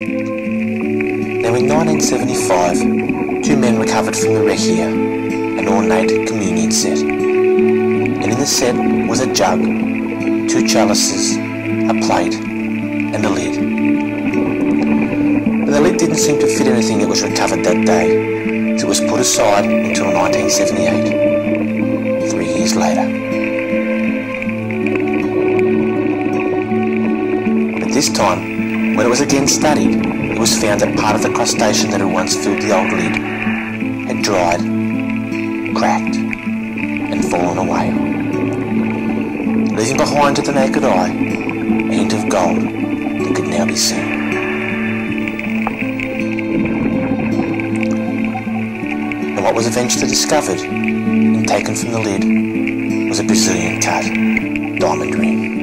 Now in 1975, two men recovered from the wreck here, an ornate communion set. And in the set was a jug, two chalices, a plate, and a lid. But the lid didn't seem to fit anything that was recovered that day, so it was put aside until 1978, 3 years later. But this time, when it was again studied, it was found that part of the crustacean that had once filled the old lid had dried, cracked, and fallen away, leaving behind to the naked eye a hint of gold that could now be seen. And what was eventually discovered and taken from the lid was a Brazilian cut diamond ring.